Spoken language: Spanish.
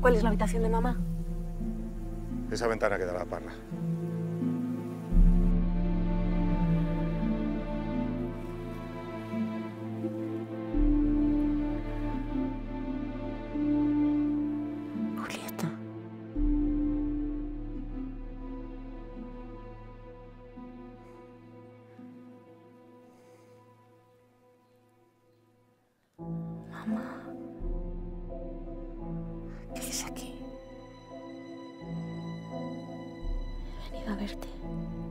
¿Cuál es la habitación de mamá? Esa ventana que da a la parra. Julieta. Mamá. ¿Qué haces aquí? He venido a verte.